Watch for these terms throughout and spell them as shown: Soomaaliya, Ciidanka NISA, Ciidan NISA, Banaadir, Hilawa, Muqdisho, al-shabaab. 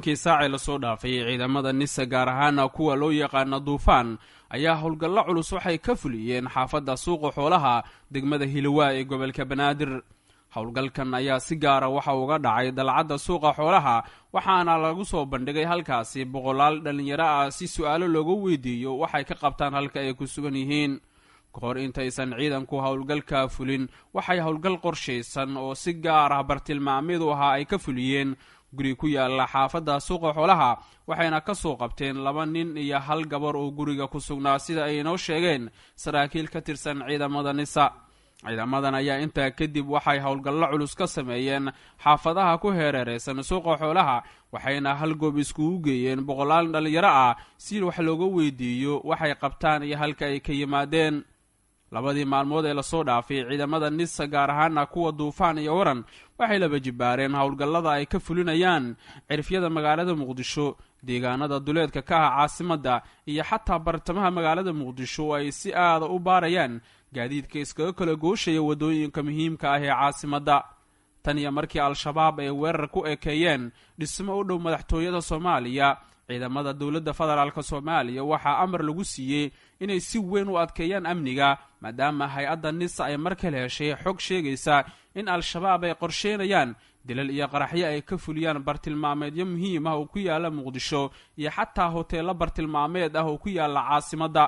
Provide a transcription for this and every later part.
kii saac ee lasoo dhaafay ciidamada NISA gaar ahaan kuwa loo yaqaan duufaan ayaa howlgallo culus waxay ka fuliyeen xaafadda suuqa xoolaha degmada Hilawa ee gobolka Banaadir. Howlgalkan ayaa si gaar ah waxa uga dhacay dalcadda suuqa xoolaha waxaana lagu soo bandhigay halkaasi boqolaal dhalinyaro ah si su'aalo looga weydiiyo waxay ka qabtaan halka ay ku sugan yihiin. kahor intaysan ciidanku howlgalka fulin waxay howlgal qorsheysan oo si gaar ah bartilmaameedu ahaa ay ka fuliyeen guri ku yaala xaafadda suuqa xoolaha waxayna ka soo qabteen laba nin iyo hal gabar oo guriga ku sugnaa sida ay noo sheegeen saraakiil ka tirsan ciidamada NISA. ciidamadan ayaa inta kadib waxay howlgallo culus ka sameeyeen xaafadaha ku heerareysan suuqa xoolaha waxayna hal goob isku geeyeen boqolaal dhalinyaro ah si wax looga weydiiyo waxay qabtaan iyo halka ay ka yimaadeen. labadii maalmood ee la soo dhaafay ciidamada NISA gaar ahaan kuwa duufaan iyo waran waxay laba jibaareen howlgallada ay ka fulinayaan cirfyada magaalada Muqdisho deegaanada duleedka ka ah caasimada iyo xataa bartamaha magaalada Muqdisho ay si aad u baarayaan gaadiidka iskaga kala gooshaya wadooyinka muhiimka ah ee caasimada. tan iyo markii al-shabaab ay weerar ku ekeeyeen dhismo u dhow madaxtooyada Soomaaliya ciidamada dawladda federaalka Soomaaliya waxa amar lagu siiyay inay si weyn u adkeeyaan amniga maadaama hay'adda NISA ay mar kale heshay xog sheegaysa in al-shabaab ay qorsheynayaan dilal iyo qaraxyo ay ka fuliyaan bartilmaameedyo muhiim ah oo ku yaala Muqdisho iyo xataa hoteelo bartilmaameed ah oo ku yaala caasimada.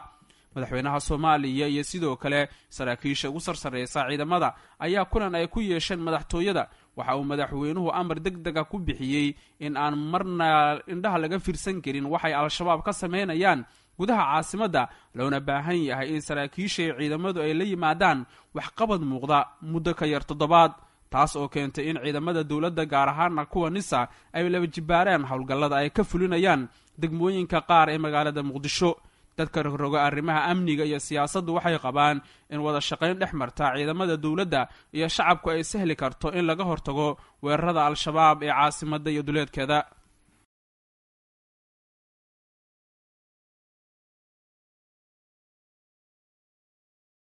madaxweynaha Soomaaliya iyo sidoo kale saraakiisha ugu sarreeysa ciidamada ayaa kulan ay ku yeesheen madaxtooyada waxa uu madaxweynuhu amar degdeg ah ku bixiyay in aan marna indhaha laga fiirsan karin waxay al-shabaab ka sameynayaan gudaha caasimada loona baahan yahay in saraakiisha ciidamadu ay la yimaadaan wax qabad muuqda muddo ka yar toddobaad. taas oo keentay in ciidamada dawladda gaar ahaan kuwa NISA ay la jibaareen howlgallada ay ka fulinayaan degmooyinka qaar ee magaalada Muqdisho. dadka rogroga arrimaha amniga iyo siyaasaddu waxay qabaan in wada shaqayn dhex marta ciidamada dawladda iyo shacabku ay sahli karto in laga hortago weerarada al-shabaab ee caasimada iyo duleedkeeda.